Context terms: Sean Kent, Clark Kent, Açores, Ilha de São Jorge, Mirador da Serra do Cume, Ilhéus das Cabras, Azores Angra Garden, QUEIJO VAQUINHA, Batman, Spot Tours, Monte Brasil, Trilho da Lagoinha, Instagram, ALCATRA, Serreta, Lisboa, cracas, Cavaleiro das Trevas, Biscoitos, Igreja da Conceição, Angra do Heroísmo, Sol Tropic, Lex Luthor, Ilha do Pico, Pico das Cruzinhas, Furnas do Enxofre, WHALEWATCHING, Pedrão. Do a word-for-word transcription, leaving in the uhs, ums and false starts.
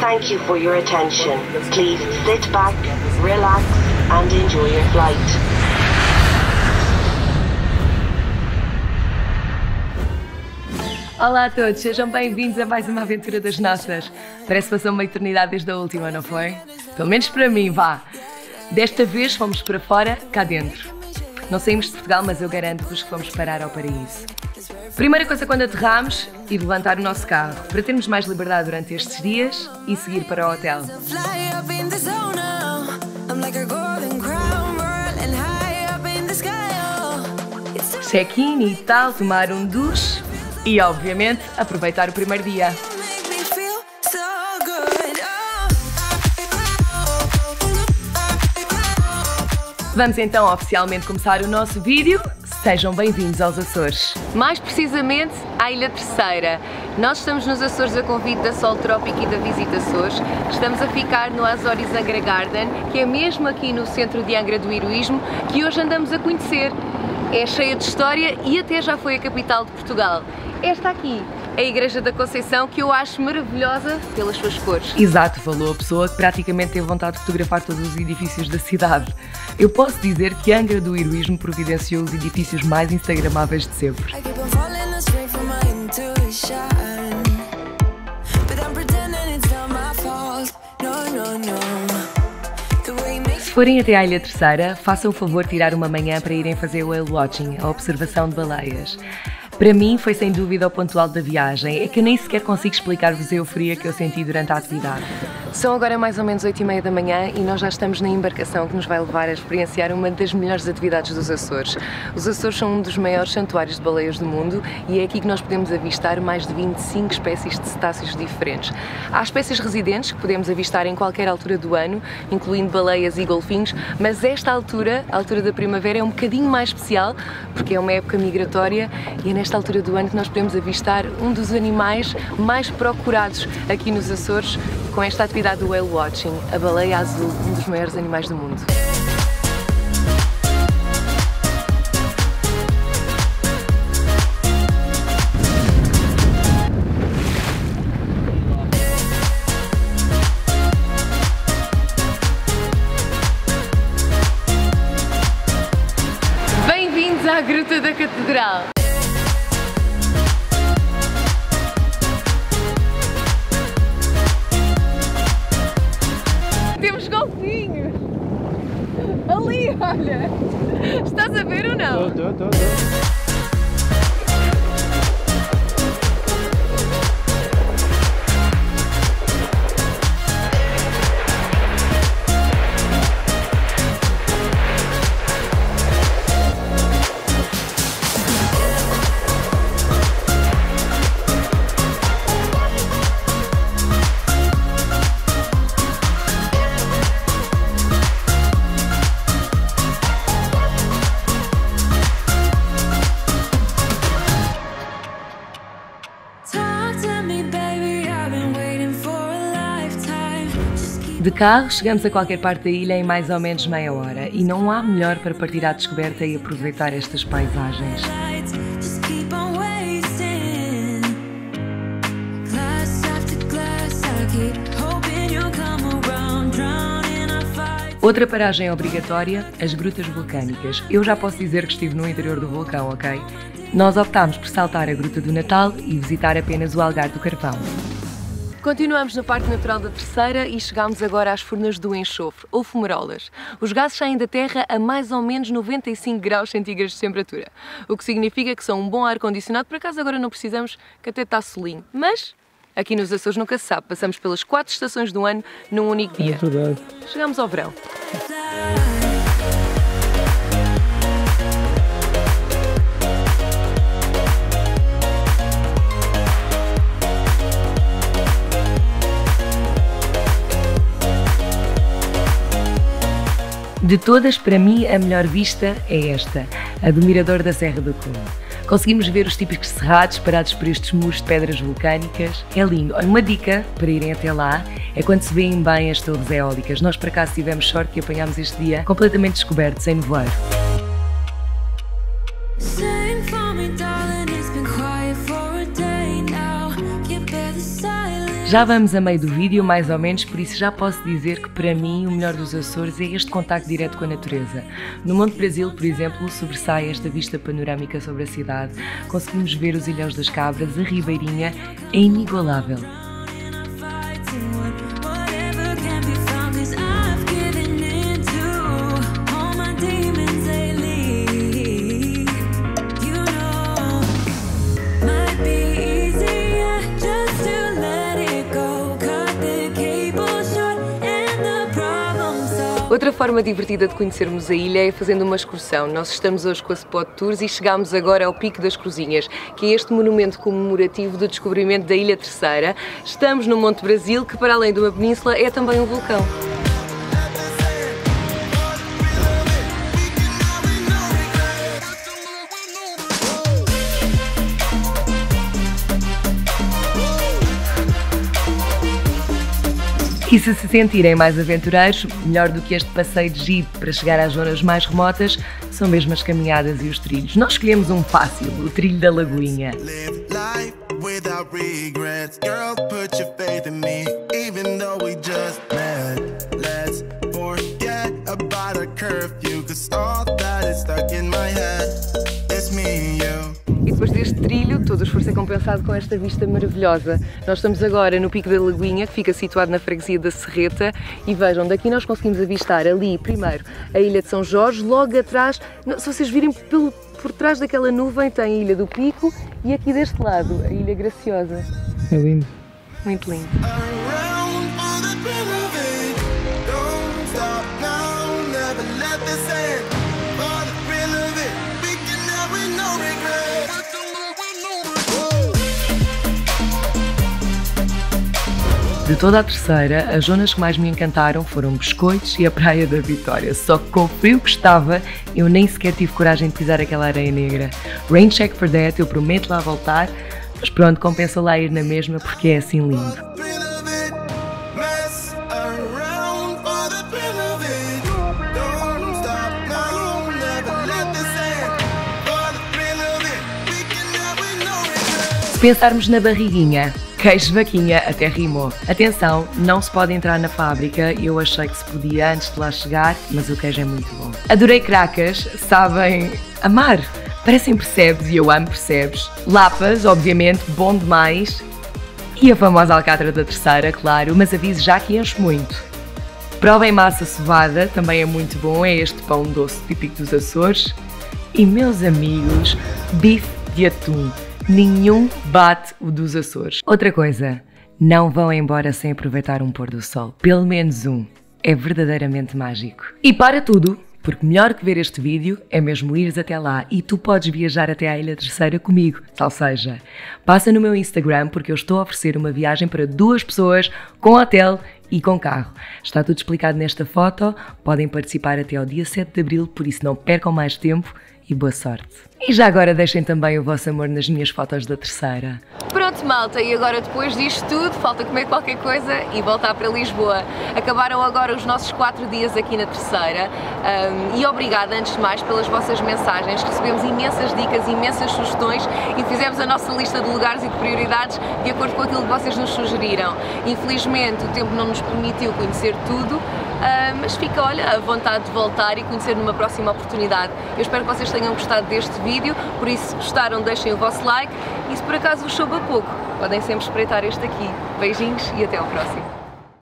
Thank you for your attention. Please sit back, relax and enjoy your flight. Olá a todos, sejam bem-vindos a mais uma aventura das nossas. Parece que passou uma eternidade desde a última, não foi? Pelo menos para mim, vá. Desta vez fomos para fora, cá dentro. Não saímos de Portugal, mas eu garanto-vos que vamos parar ao paraíso. Primeira coisa quando aterramos, ir levantar o nosso carro, para termos mais liberdade durante estes dias e seguir para o hotel. Check-in e tal, tomar um duche. E, obviamente, aproveitar o primeiro dia. Vamos então oficialmente começar o nosso vídeo. Sejam bem-vindos aos Açores. Mais precisamente, à Ilha Terceira. Nós estamos nos Açores a convite da Sol Tropic e da Visita Açores. Estamos a ficar no Azores Angra Garden, que é mesmo aqui no centro de Angra do Heroísmo, que hoje andamos a conhecer. É cheia de história e até já foi a capital de Portugal. Esta aqui é a Igreja da Conceição, que eu acho maravilhosa pelas suas cores. Exato, falou a pessoa que praticamente teve vontade de fotografar todos os edifícios da cidade. Eu posso dizer que Angra do Heroísmo providenciou os edifícios mais instagramáveis de sempre. Se forem até à Ilha Terceira, façam o favor de tirar uma manhã para irem fazer o whale watching, a observação de baleias. Para mim foi sem dúvida o ponto alto da viagem, é que eu nem sequer consigo explicar-vos a euforia que eu senti durante a atividade. São agora mais ou menos oito e meia da manhã e nós já estamos na embarcação que nos vai levar a experienciar uma das melhores atividades dos Açores. Os Açores são um dos maiores santuários de baleias do mundo e é aqui que nós podemos avistar mais de vinte e cinco espécies de cetáceos diferentes. Há espécies residentes que podemos avistar em qualquer altura do ano, incluindo baleias e golfinhos, mas esta altura, a altura da primavera, é um bocadinho mais especial porque é uma época migratória e é nesta Nesta altura do ano que nós podemos avistar um dos animais mais procurados aqui nos Açores com esta atividade do whale watching, a baleia azul, um dos maiores animais do mundo. Bem-vindos à Gruta da Catedral! Ali, olha! Estás a ver ou não? Estou, estou, estou. De carro, chegamos a qualquer parte da ilha em mais ou menos meia hora e não há melhor para partir à descoberta e aproveitar estas paisagens. Outra paragem obrigatória, as grutas vulcânicas. Eu já posso dizer que estive no interior do vulcão, ok? Nós optámos por saltar a Gruta do Natal e visitar apenas o Algar do Carvão. Continuamos no Parque Natural da Terceira e chegámos agora às Furnas do Enxofre, ou fumarolas. Os gases saem da terra a mais ou menos noventa e cinco graus centígrados de temperatura, o que significa que são um bom ar-condicionado. Por acaso agora não precisamos, que até está solinho. Mas aqui nos Açores nunca se sabe, passamos pelas quatro estações do ano num único dia. É verdade. Chegamos ao verão. De todas, para mim, a melhor vista é esta, a do Mirador da Serra do Cume. Conseguimos ver os típicos cerrados parados por estes muros de pedras vulcânicas. É lindo. Uma dica para irem até lá é quando se veem bem as torres eólicas. Nós, por acaso, tivemos sorte que apanhámos este dia completamente descoberto, sem nevoeiro. Já vamos a meio do vídeo, mais ou menos, por isso já posso dizer que para mim o melhor dos Açores é este contacto direto com a natureza. No Monte Brasil, por exemplo, sobressai esta vista panorâmica sobre a cidade, conseguimos ver os Ilhéus das Cabras, a Ribeirinha, é inigualável. Outra forma divertida de conhecermos a ilha é fazendo uma excursão. Nós estamos hoje com a Spot Tours e chegámos agora ao Pico das Cruzinhas, que é este monumento comemorativo do descobrimento da Ilha Terceira. Estamos no Monte Brasil, que para além de uma península é também um vulcão. E se se sentirem mais aventureiros, melhor do que este passeio de jeep para chegar às zonas mais remotas, são mesmo as caminhadas e os trilhos. Nós escolhemos um fácil, o Trilho da Lagoinha. E depois deste trilho, todo o esforço é compensado com esta vista maravilhosa. Nós estamos agora no Pico da Lagoinha, que fica situado na freguesia da Serreta, e vejam, daqui nós conseguimos avistar ali, primeiro, a Ilha de São Jorge, logo atrás, se vocês virem pelo, por trás daquela nuvem, tem a Ilha do Pico e aqui deste lado, a Ilha Graciosa. É lindo. Muito lindo. De toda a Terceira, as zonas que mais me encantaram foram Biscoitos e a Praia da Vitória. Só que com o frio que estava, eu nem sequer tive coragem de pisar aquela areia negra. Rain check for that, eu prometo lá voltar, mas pronto, compensa lá ir na mesma porque é assim lindo. Se pensarmos na barriguinha, queijo vaquinha até rimou. Atenção, não se pode entrar na fábrica, eu achei que se podia antes de lá chegar, mas o queijo é muito bom. Adorei Cracas, sabem amar, parecem percebes e eu amo percebes. Lapas, obviamente, bom demais. E a famosa alcatra da Terceira, claro, mas aviso já que enche muito. Provem massa sovada, também é muito bom, é este pão doce típico dos Açores. E meus amigos, bife de atum. Nenhum bate o dos Açores. Outra coisa, não vão embora sem aproveitar um pôr do sol. Pelo menos um. É verdadeiramente mágico. E para tudo, porque melhor que ver este vídeo é mesmo ires até lá e tu podes viajar até à Ilha Terceira comigo, tal seja. Passa no meu Instagram porque eu estou a oferecer uma viagem para duas pessoas com hotel e com carro. Está tudo explicado nesta foto, podem participar até ao dia sete de abril, por isso não percam mais tempo. E boa sorte. E já agora deixem também o vosso amor nas minhas fotos da Terceira. Pronto, malta, e agora depois disto tudo, falta comer qualquer coisa e voltar para Lisboa. Acabaram agora os nossos quatro dias aqui na Terceira um, e obrigada, antes de mais, pelas vossas mensagens. Recebemos imensas dicas, imensas sugestões e fizemos a nossa lista de lugares e de prioridades de acordo com aquilo que vocês nos sugeriram. Infelizmente, o tempo não nos permitiu conhecer tudo, Uh, mas fica, olha, a vontade de voltar e conhecer numa próxima oportunidade. Eu espero que vocês tenham gostado deste vídeo, por isso se gostaram deixem o vosso like e se por acaso vos soube a pouco, podem sempre espreitar este aqui. Beijinhos e até ao próximo.